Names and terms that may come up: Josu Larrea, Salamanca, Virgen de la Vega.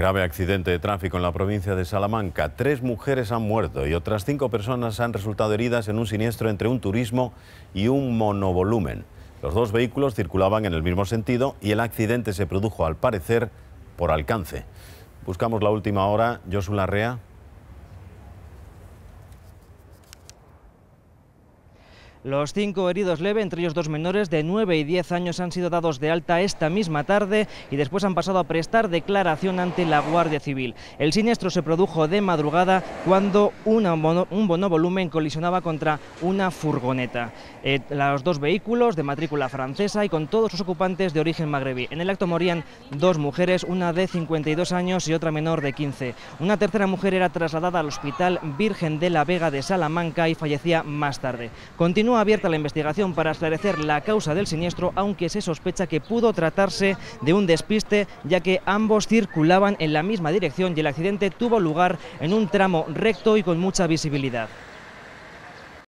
Grave accidente de tráfico en la provincia de Salamanca. 3 mujeres han muerto y otras 5 personas han resultado heridas en un siniestro entre un turismo y un monovolumen. Los dos vehículos circulaban en el mismo sentido y el accidente se produjo, al parecer, por alcance. Buscamos la última hora. Josu Larrea. Los 5 heridos leve, entre ellos 2 menores de 9 y 10 años, han sido dados de alta esta misma tarde y después han pasado a prestar declaración ante la Guardia Civil. El siniestro se produjo de madrugada cuando un monovolumen colisionaba contra una furgoneta. Los 2 vehículos de matrícula francesa y con todos sus ocupantes de origen magrebí. En el acto morían 2 mujeres, una de 52 años y otra menor de 15. Una tercera mujer era trasladada al Hospital Virgen de la Vega de Salamanca y fallecía más tarde. Continúa abierta la investigación para esclarecer la causa del siniestro, aunque se sospecha que pudo tratarse de un despiste, ya que ambos circulaban en la misma dirección y el accidente tuvo lugar en un tramo recto y con mucha visibilidad.